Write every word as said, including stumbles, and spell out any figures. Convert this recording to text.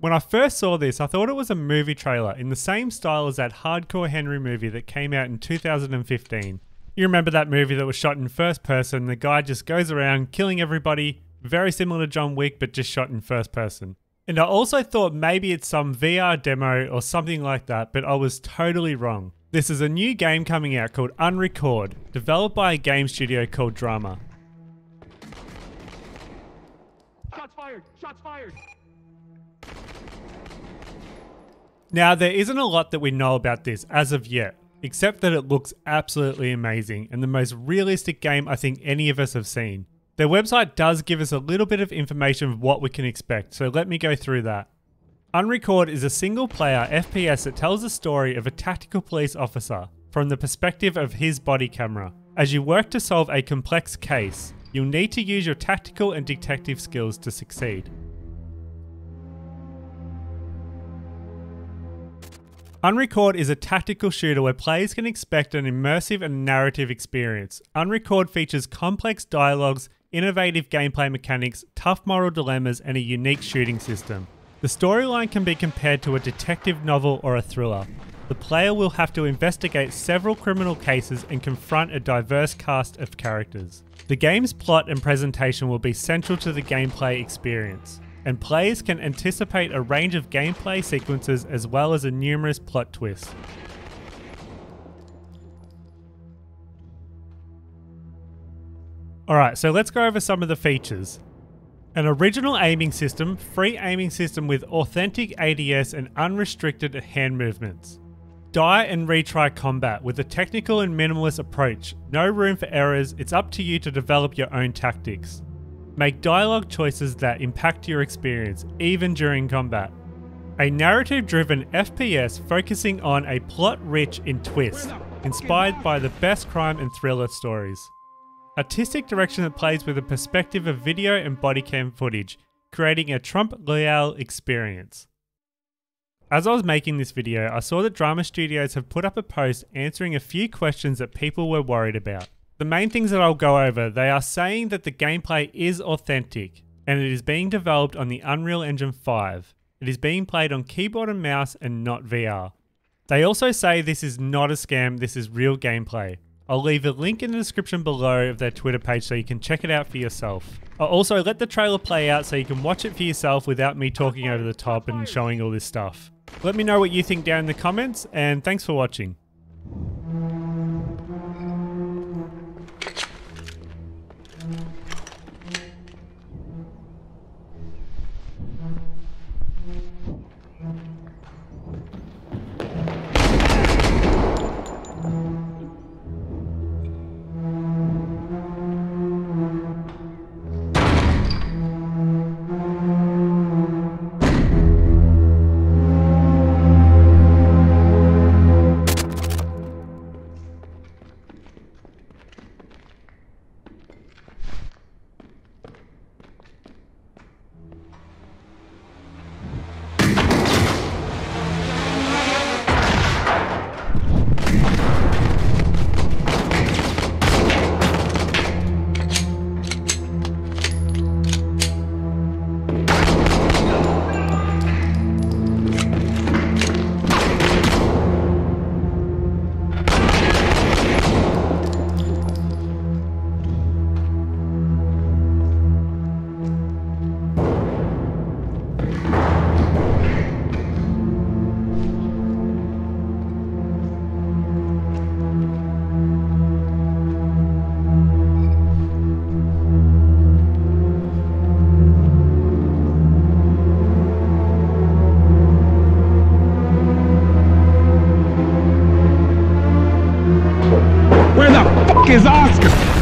When I first saw this, I thought it was a movie trailer in the same style as that Hardcore Henry movie that came out in two thousand fifteen. You remember that movie that was shot in first person? The guy just goes around killing everybody, very similar to John Wick, but just shot in first person. And I also thought maybe it's some V R demo or something like that, but I was totally wrong. This is a new game coming out called Unrecord, developed by a game studio called Drama. Shots fired! Shots fired! Now, there isn't a lot that we know about this as of yet, except that it looks absolutely amazing and the most realistic game I think any of us have seen. Their website does give us a little bit of information of what we can expect, so let me go through that. Unrecord is a single-player F P S that tells the story of a tactical police officer from the perspective of his body camera. As you work to solve a complex case, you'll need to use your tactical and detective skills to succeed. Unrecord is a tactical shooter where players can expect an immersive and narrative experience. Unrecord features complex dialogues, innovative gameplay mechanics, tough moral dilemmas, and a unique shooting system. The storyline can be compared to a detective novel or a thriller. The player will have to investigate several criminal cases and confront a diverse cast of characters. The game's plot and presentation will be central to the gameplay experience, and players can anticipate a range of gameplay sequences as well as a numerous plot twist. Alright, so let's go over some of the features. An original aiming system, free aiming system with authentic A D S and unrestricted hand movements. Die and retry combat with a technical and minimalist approach. No room for errors, it's up to you to develop your own tactics. Make dialogue choices that impact your experience, even during combat. A narrative-driven F P S focusing on a plot rich in twists, inspired by the best crime and thriller stories. Artistic direction that plays with a perspective of video and bodycam footage, creating a Trump Royale experience. As I was making this video, I saw that Drama Studios have put up a post answering a few questions that people were worried about. The main things that I'll go over, they are saying that the gameplay is authentic and it is being developed on the Unreal Engine five. It is being played on keyboard and mouse and not V R. They also say this is not a scam, this is real gameplay. I'll leave a link in the description below of their Twitter page so you can check it out for yourself. I'll also let the trailer play out so you can watch it for yourself without me talking over the top and showing all this stuff. Let me know what you think down in the comments, and thanks for watching. Where the fuck is Oscar?